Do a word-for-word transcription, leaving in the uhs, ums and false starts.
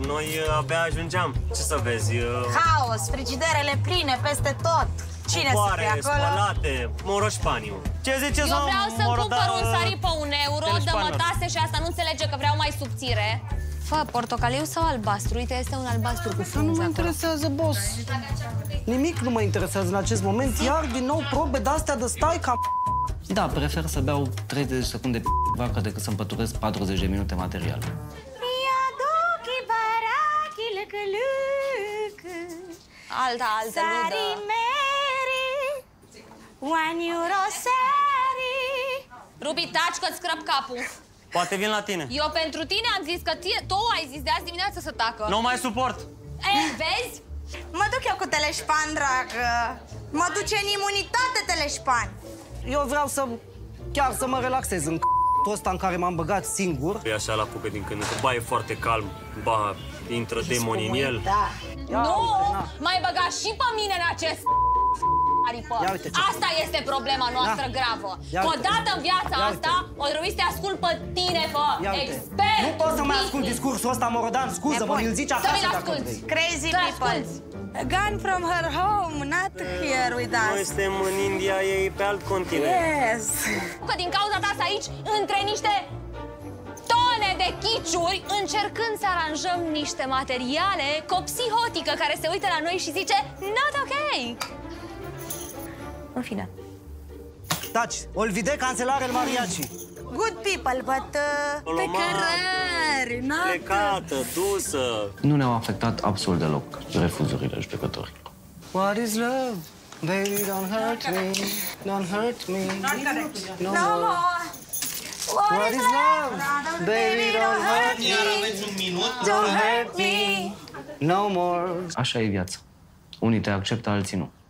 Noi abia ajungeam. Ce să vezi? Haos, frigiderele pline peste tot. Cine să fie acolo? Spălate, moroșpaniu. Ce ziceți? Eu vreau să cumpăr un sari pe un euro, dă-mă tase și asta nu înțelege că vreau mai subțire. Fă, portocaliu sau albastru? Uite, este un albastru cu frunze. Nu mă interesează, boss. Nimic nu mă interesează în acest moment. Iar din nou probe de-astea de stai ca... Da, prefer să beau treizeci de secunde de vacă decât să împăturesc patruzeci de minute material. Alta, altă ludă. Rubi, taci că-ți scrap capul. Poate vin la tine. Eu pentru tine am zis că tu ai zis de azi dimineață să tacă. Nu mai suport. Ei, vezi? Mă duc eu cu Teleșpan, dragă. Mă duce în imunitate, Teleșpan. Eu vreau să... chiar să mă relaxez în c***ul ăsta în care m-am băgat singur. E așa la pupe din când în când. Ba, e foarte calm. Ba, intră demon în el. Da. Ia, nu! M-ai băgat și pe mine în acest... Asta este problema noastră gravă. Că odată în viața asta, o trebuie să te ascult pe tine, fă, expert! Nu poți să mai ascult discursul ăsta, Morodan, scuză-mă, îl zici acasă dacă vrei. Crazy people. Gone from her home, not here with us. Noi suntem în India, ei pe alt continent. Yes. Că din cauza ta să aici, între niște... de chiciuri, încercând să aranjăm niște materiale cu o psihotică care se uită la noi și zice not ok! În fine. Taci! Olvide cancelare-l mariachi! Good people, but... Uh, pe cărări, not... Plecată, dusă... Nu ne-au afectat absolut deloc refuzurile judecătorilor. What is love? Baby, don't hurt me, don't hurt me, no more. What is love? Baby, don't hurt me. Don't hurt me. No more. Așa e viața. Unii te acceptă, alții nu.